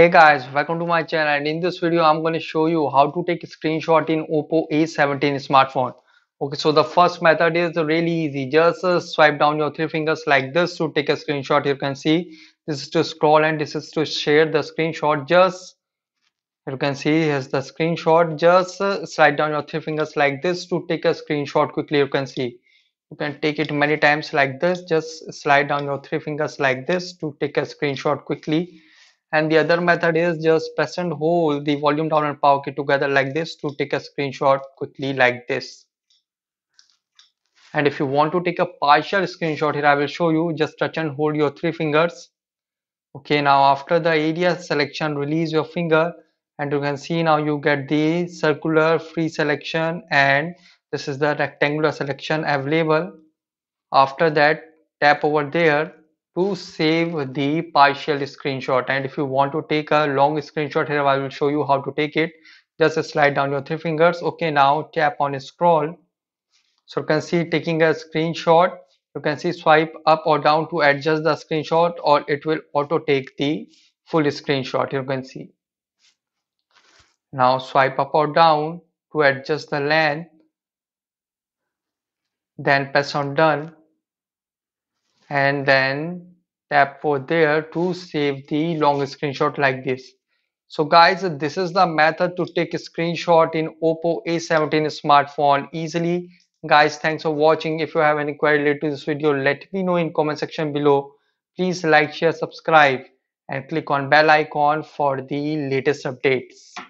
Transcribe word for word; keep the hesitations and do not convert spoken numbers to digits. Hey guys, welcome to my channel, and in this video I'm going to show you how to take a screenshot in Oppo A seventeen smartphone. Okay, so the first method is really easy. Just uh, swipe down your three fingers like this to take a screenshot. You can see this is to scroll and this is to share the screenshot. Just you can see here's the screenshot. Just uh, slide down your three fingers like this to take a screenshot quickly. You can see you can take it many times like this. Just slide down your three fingers like this to take a screenshot quickly. And the other method is just press and hold the volume down and power key together like this to take a screenshot quickly like this. And if you want to take a partial screenshot, here I will show you. Just touch and hold your three fingers. Okay, now after the area selection, release your finger and you can see now you get the circular free selection and this is the rectangular selection available. After that, tap over there to save the partial screenshot. And if you want to take a long screenshot, here I will show you how to take it. Just slide down your three fingers. Okay, now tap on scroll. So you can see taking a screenshot. You can see swipe up or down to adjust the screenshot, or it will auto take the full screenshot. You can see now swipe up or down to adjust the length, then press on done and then tap over there to save the long screenshot like this. So guys, this is the method to take a screenshot in Oppo A seventeen smartphone easily. Guys, thanks for watching. If you have any query related to this video, let me know in comment section below. Please like, share, subscribe and click on bell icon for the latest updates.